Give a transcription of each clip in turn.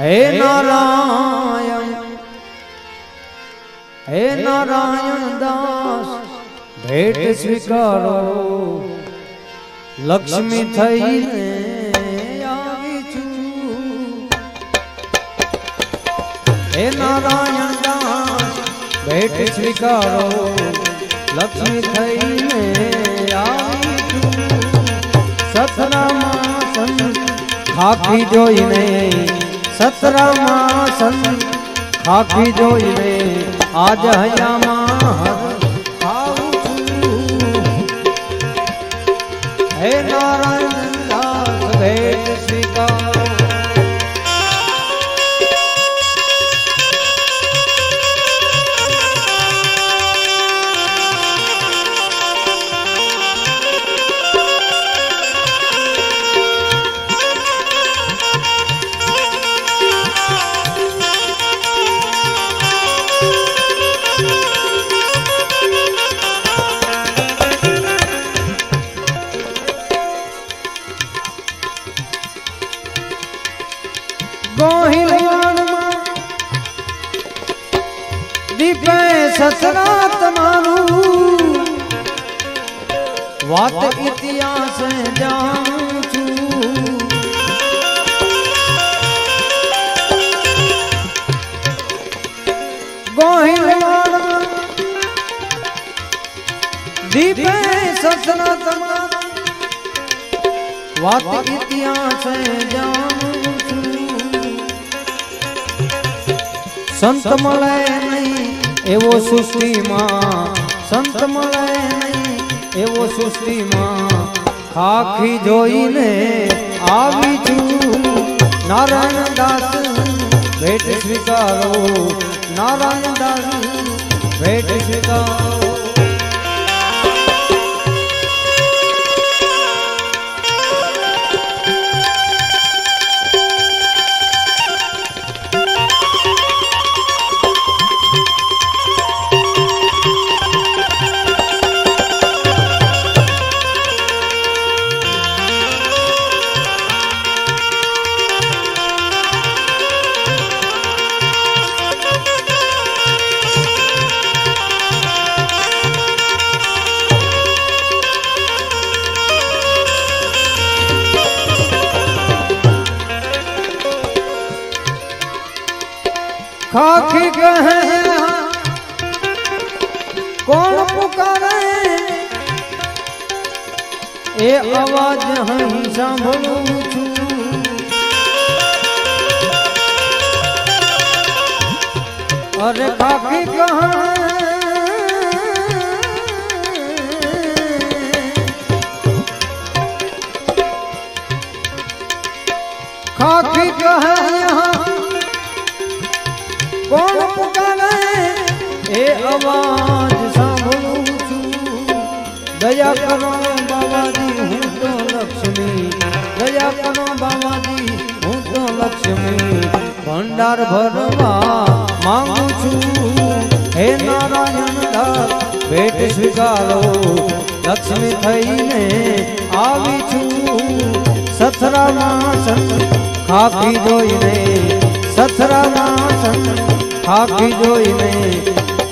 हे नारायण दास भेट स्वीकारो लक्ष्मी थई आवी सु। हे नारायण दास भेट स्वीकारो लक्ष्मी थई आवी सु। सतरामा संत खाकी जोईने सतरामा संत खाकी जोईने आज हयामा हे नारणदास भेट स्वीकारो। वात इतिहास जानू छू गोहिलवाड़ दीपे ससरा तमारा वात इतिहास जानू छू। संत मले नहीं एवो सुस्ती मां संत मले नहीं एवो सुस्ती मां खाखी जोईने आवी सु। नारायणदास भेट स्वीकारो नारायणदास भेट स्वीकारो। खाखी कहे कौन पुकारे ए आवाज हम सांभळू छू। अरे खाखी कहे खाखी कहे कौन पुकारे ए आवाज सांभळू छू। दया करो बाबाजी हूँ तो लक्ष्मी दया करो बाबाजी हूँ तो लक्ष्मी भंडार भरवा मांगू छू। हे नारायणदास भेट स्वीकारो लक्ष्मी थईने आवी सु। सतरामा संत खाखी जोईने सतरामा संत खाखी जोईने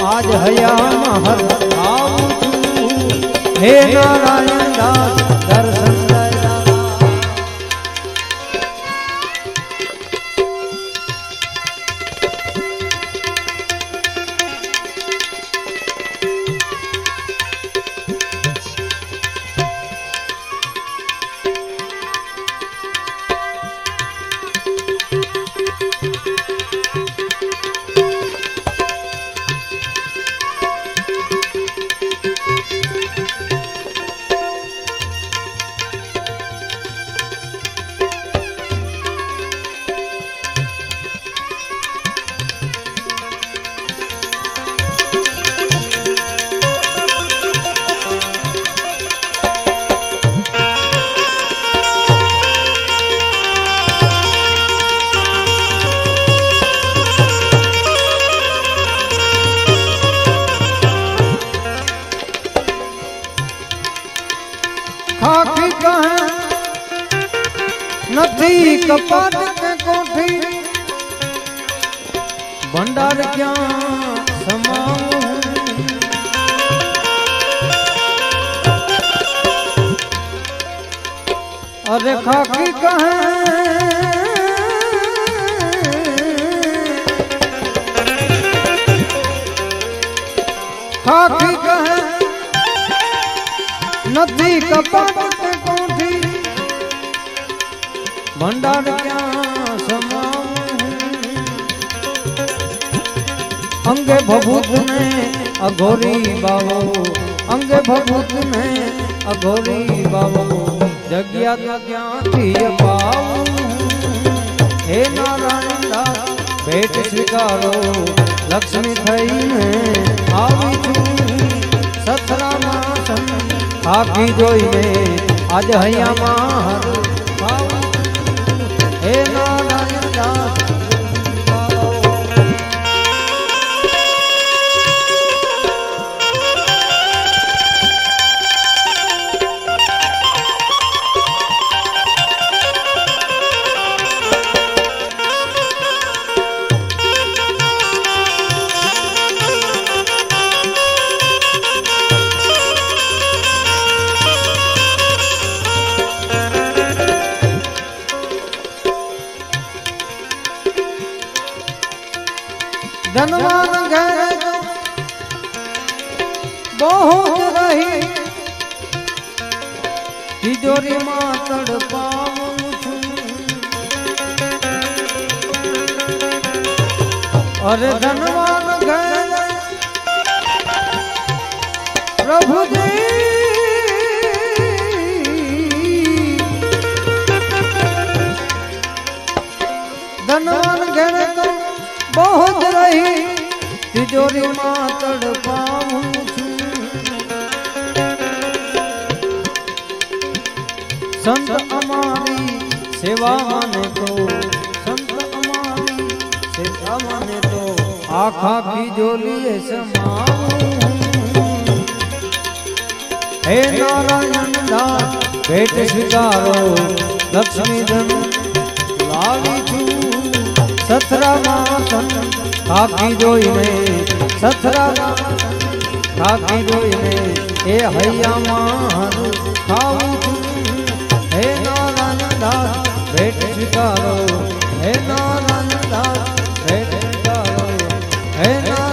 आज हयामा हर आवू सु। हे नारायणदास दर्शन खाखी कहे नथी कपाट के कोठी डर क्या समाऊं अरे खाकी कहे खाकी कहे नदी कपट कोठी भंडार क्या समाऊं अंगे भभूत ने अघोरी बाबो अंगे भभूत ने अघोरी बाबो जग्या ज्ञाति पाऊं हे नारायणदास भेट स्वीकारो लक्ष्मी थई अवी सु सतरामासन खाकी जोईने आज हया मार हे नारणदास धनवान गए बहुत रही तिजोरी मां तड़पाऊं छूं अरे धनवान गए प्रभु जी धनवान गए तो बहुत रही तिजोरी मां तड़पाऊं छूं संत अमारी सेवा माने तो संत अमारी सेवा माने तो आखा की जोलिए समाऊं हे नारायणदास भेट स्वीकारो लक्ष्मी धन लावी छूं सतरामासन खाकी जोईने सतरामासन खाकी जोईने ए हैया मार खाऊं छूं हे नारणदास भेट स्वीकारो हे नारणदास भेट स्वीकारो हे